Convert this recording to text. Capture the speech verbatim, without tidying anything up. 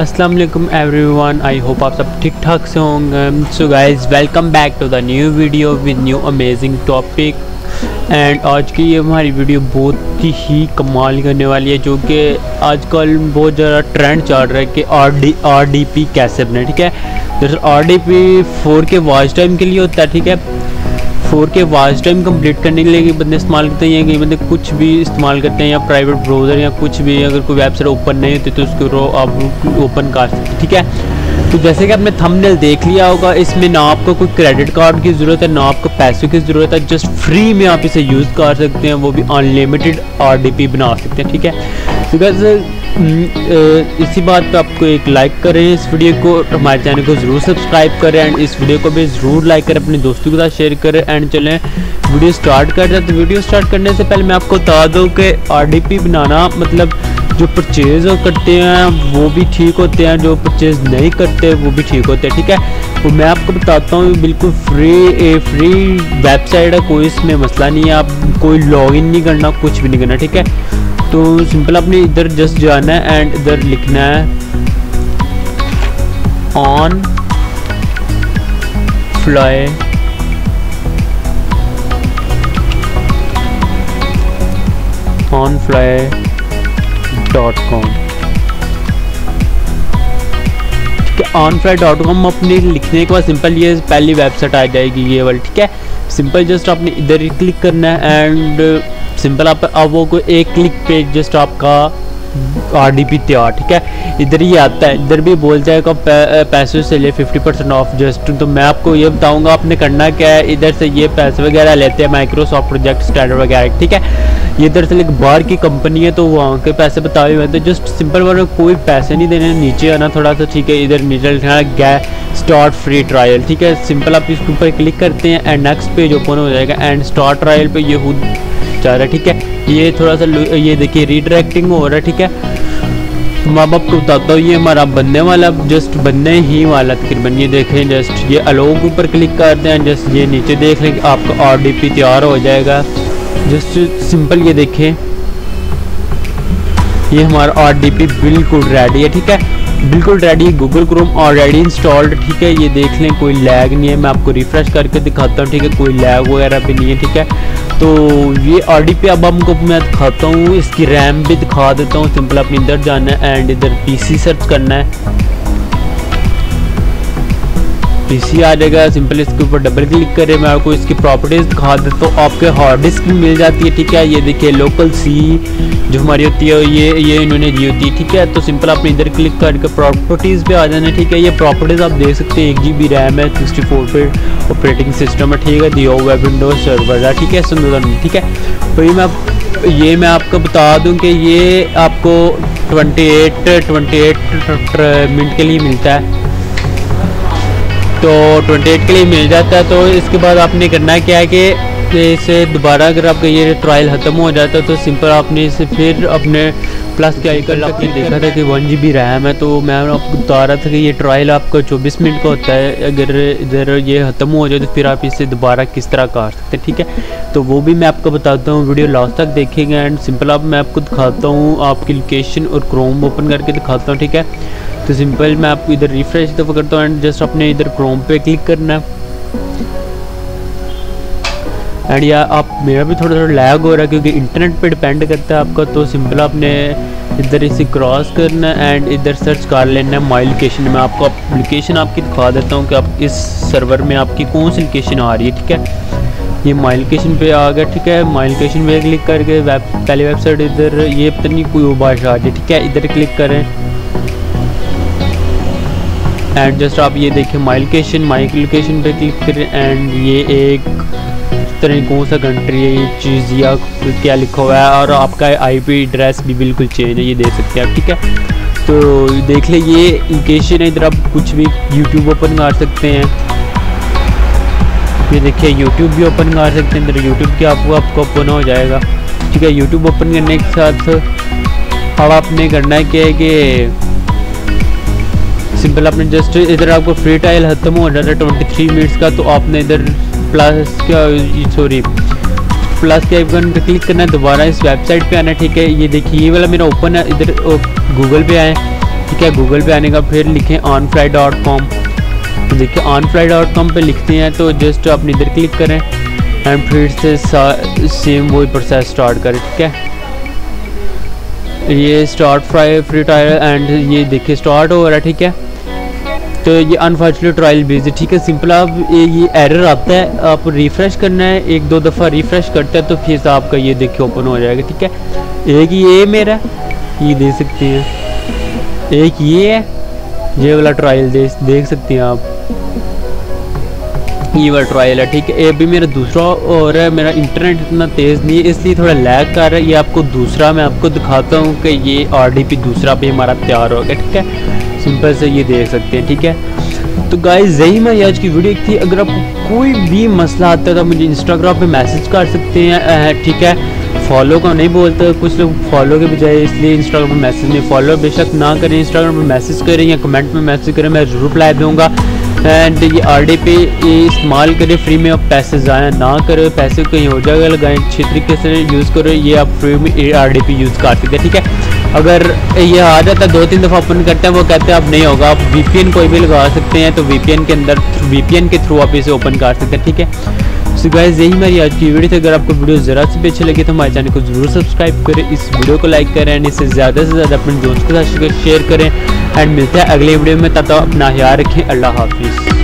अस्सलाम वालेकुम everyone, I hope आप सब ठीक ठाक से होंगे। So guys, welcome back to the new video with new amazing topic. And आज की ये हमारी वीडियो बहुत ही कमाल करने वाली है, जो कि आजकल बहुत ज़्यादा ट्रेंड चल रहा है कि R D R D P कैसे बने। ठीक है, दरअसल आर डी पी फोर के वॉच टाइम के लिए होता है। ठीक है, फोर के वॉच टाइम कंप्लीट करने के लिए कि बंदे इस्तेमाल करते हैं, कि बंदे कुछ भी इस्तेमाल करते हैं या प्राइवेट ब्राउज़र या कुछ भी, अगर कोई वेबसाइट ओपन नहीं होती तो उसको आप ओपन कर सकते। ठीक है, तो जैसे कि आपने थंबनेल देख लिया होगा, इसमें ना आपको कोई क्रेडिट कार्ड की ज़रूरत है ना आपको पैसों की ज़रूरत है, जस्ट फ्री में आप इसे यूज़ कर सकते हैं, वो भी अनलिमिटेड आर डी पी बना सकते हैं। ठीक है, तो गाइस इसी बात पे आपको एक लाइक करें इस वीडियो को, हमारे चैनल को ज़रूर सब्सक्राइब करें एंड इस वीडियो को भी ज़रूर लाइक करें, अपने दोस्तों के साथ शेयर करें। एंड चलें वीडियो स्टार्ट कर दें। तो वीडियो स्टार्ट करने से पहले मैं आपको बता दूं कि आर डी पी बनाना मतलब जो परचेज़ करते हैं वो भी ठीक होते हैं, जो परचेज़ नहीं करते वो भी ठीक होते हैं। ठीक है, तो मैं आपको बताता हूँ, बिल्कुल फ्री ए फ्री वेबसाइट है, कोई इसमें मसला नहीं है, आप कोई लॉगिन नहीं करना, कुछ भी नहीं करना। ठीक है, तो सिंपल आपने इधर जस्ट जाना है एंड इधर लिखना है on fly on fly dot com. ठीक है, ऑनफ्लाई डॉट कॉम अपने लिखने के बाद सिंपल ये पहली वेबसाइट आ जाएगी, ये वाली। ठीक है, सिंपल जस्ट आपने इधर क्लिक करना है एंड सिंपल आप अब वो कोई एक क्लिक पे जस्ट आपका आर डी पी तैयार। ठीक है, इधर ही आता है, इधर भी बोल जाएगा पै, पैसों से ले फिफ्टी परसेंट ऑफ जस्ट। तो मैं आपको ये बताऊंगा आपने करना क्या है। इधर से ये पैसे वगैरह लेते हैं, माइक्रोसॉफ्ट प्रोजेक्ट स्टैंडर्ड वगैरह। ठीक है, ये दरअसल एक बाहर की कंपनी है, तो वहाँ के पैसे बताए हुए हैं, तो जस्ट सिंपल वर्ड कोई पैसे नहीं देने, नीचे आना थोड़ा सा। ठीक है, इधर नीचे लिखना गै स्टार्ट फ्री ट्रायल। ठीक है, सिंपल आप इसके ऊपर क्लिक करते हैं एंड नेक्स्ट पेज ओपन हो जाएगा एंड स्टार्ट ट्रायल पे ये खुद जा रहा है। ठीक है, ये थोड़ा सा ये देखिए रीडायरेक्टिंग हो रहा है। ठीक है, माँ बाप को बताता हूँ, ये हमारा बनने वाला जस्ट बनने ही वाला तकरीबन, ये देखें जस्ट ये अलोग ऊपर क्लिक करते हैं, जस्ट ये नीचे देख लें, आपका आर डी पी तैयार हो जाएगा। जस्ट सिंपल ये देखें, ये हमारा आर डी पी बिल्कुल रेडी है। ठीक है, बिल्कुल ready, Google Chrome already installed. ठीक है, ये देख लें कोई लैग नहीं है, मैं आपको रिफ्रेश करके दिखाता हूँ। ठीक है, कोई लैग वगैरह भी नहीं है। ठीक है, तो ये आर डी पी अब हमको मैं दिखाता हूँ, इसकी रैम भी दिखा देता हूँ। सिंपल अपने इधर जाना है एंड इधर पी सी सर्च करना है, पी सी आ जाएगा। सिंपल इसके ऊपर डबल क्लिक करें, मैं आपको इसकी प्रॉपर्टीज़ दिखा देता हूँ, आपके हार्ड डिस्क भी मिल जाती है। ठीक है, ये देखिए लोकल सी जो हमारी होती है, ये ये इन्होंने दी होती है। ठीक है, तो सिंपल आपने इधर क्लिक करके प्रॉपर्टीज़ पे आ जाना है। ठीक है, ये प्रॉपर्टीज़ आप देख सकते हैं, एक जी बी रैम है, सिक्सटी फोर पे ऑपरेटिंग सिस्टम है। ठीक है, दिया हुआ विंडोज सर्वर है। ठीक है, सुंदर। ठीक है, तो ये मैं ये मैं आपको बता दूं कि ये आपको twenty eight twenty eight minute के लिए मिलता है, तो अट्ठाईस के लिए मिल जाता है। तो इसके बाद आपने करना क्या है कि इसे दोबारा अगर आपका ये ट्रायल ख़त्म हो जाता है तो सिंपल आपने इसे फिर अपने प्लस के आइकन आपने देखा था कि वन जी बी रैम है, तो मैं आपको बता रहा था कि ये ट्रायल आपका चौबीस मिनट का होता है, अगर इधर ये ख़त्म हो जाए तो फिर आप इसे दोबारा किस तरह कर सकते हैं। ठीक है, तो वो भी मैं आपको बताता हूँ, वीडियो लास्ट तक देखेंगे एंड सिंपल आप मैं आपको दिखाता हूँ, आपकी लोकेशन और क्रोम ओपन करके दिखाता हूँ। ठीक है, तो सिंपल मैं आपको इधर रिफ्रेश दफा करता हूँ एंड जस्ट अपने इधर क्रोम पे क्लिक करना है एंड या आप मेरा भी थोड़ा थोड़ा लैग हो रहा है क्योंकि इंटरनेट पे डिपेंड करता है आपका। तो सिंपल आपने इधर इसे क्रॉस करना है एंड इधर सर्च कर लेना है माई लोकेशन में, आपको लोकेशन आपकी दिखा देता हूँ कि आप इस सर्वर में आपकी कौन सी लोकेशन आ रही है। ठीक है, ये माई लोकेशन पे आ गया। ठीक है, माई लोकेशन पे क्लिक करके वेब पहली वेबसाइट इधर ये पता नहीं कोई भाषा आ जाए। ठीक है, इधर क्लिक करें एंड जस्ट आप ये देखें माई लोकेशन, माई लोकेशन पे क्लिक करें एंड ये एक तरह कौन सा कंट्री है, ये चीज़ या क्या लिखा हुआ है, और आपका आईपी एड्रेस भी बिल्कुल चेंज है, ये देख सकते हैं आप। ठीक है, तो देख लें ये लोकेशन है, इधर आप कुछ भी यूट्यूब ओपन कर सकते हैं, ये देखिए यूट्यूब भी ओपन कर सकते हैं, इधर यूट्यूब के आपको आपको ओपन हो जाएगा। ठीक है, यूट्यूब ओपन करने के साथ अब आपने करना क्या है कि सिंपल आपने जस्ट इधर आपको फ्री ट्रायल खत्म हो रहा है ट्वेंटी थ्री मिनट्स का, तो आपने इधर प्लस क्या सॉरी प्लस के आइकन पर क्लिक करना है, दोबारा इस वेबसाइट पे आना है। ठीक है, ये देखिए ये वाला मेरा ओपन है, इधर गूगल पे आए ठीक है। गूगल पे आने का फिर लिखें ऑनफ्लाई डॉट कॉम। तो देखिए ऑनफ्लाई डॉट कॉम पे लिखते हैं तो जस्ट आप इधर क्लिक करें एंड फिर से सेम वही प्रोसेस स्टार्ट करें, ठीक है। ये start fry free trial and ये देखिए स्टार्ट हो रहा है, ठीक है। तो ये अनफॉर्चुनेट ट्रायल बेस्ड है, ठीक है। सिंपल आप ये एरर आता है, आप रिफ़्रेश करना है, एक दो दफ़ा रिफ़्रेश करते हैं तो फिर आपका ये देखिए ओपन हो जाएगा, ठीक है। एक ये मेरा ये देख सकते हैं, एक ये है ये वाला ट्रायल दे देख सकते हैं आप, ये वाला ट्रायल है, ठीक है। ये भी मेरा दूसरा और है, मेरा इंटरनेट इतना तेज़ नहीं है इसलिए थोड़ा लैग कर रहा है। ये आपको दूसरा मैं आपको दिखाता हूँ कि ये आर डी पी दूसरा भी हमारा तैयार हो गया, ठीक है। सिंपल से ये देख सकते हैं, ठीक है। तो गाइज यही मेरी आज की वीडियो थी। अगर आपको कोई भी मसला आता है तो मुझे इंस्टाग्राम पे मैसेज कर सकते हैं, ठीक है। फॉलो का नहीं बोलते कुछ लोग, फॉलो के बजाय इसलिए इंस्टाग्राम पे मैसेज नहीं, फॉलो बेशक ना करें, इंस्टाग्राम पे मैसेज करें या कमेंट में मैसेज करें, मैं जरूर रिप्लाई दूँगा। एंड ये आर डी पे इस्तेमाल करें फ्री में, आप पैसे ज़ाया ना करें, पैसे कहीं हो जाएगा लगाएं, अच्छे तरीके से यूज़ करो। ये आप फ्री में आर डी पी यूज़ कर सकते हैं, ठीक है। अगर ये आ जाता है दो तीन दफ़ा ओपन करते हैं वो कहते हैं अब नहीं होगा, आप वीपीएन कोई भी लगा सकते हैं, तो वीपीएन के अंदर वीपीएन के थ्रू आप इसे ओपन कर सकते हैं, ठीक है। सो गाइस यही मेरी आज की वीडियो थी। अगर आपको वीडियो ज़रा से भी अच्छी लगी तो हमारे चैनल को ज़रूर सब्सक्राइब करें, इस वीडियो को लाइक करें एंड इसे ज़्यादा से ज़्यादा अपने दोस्तों के साथ शेयर करें एंड मिलते हैं अगले वीडियो में। तब तक अपना ख्याल रखें। अल्लाह हाफिज़।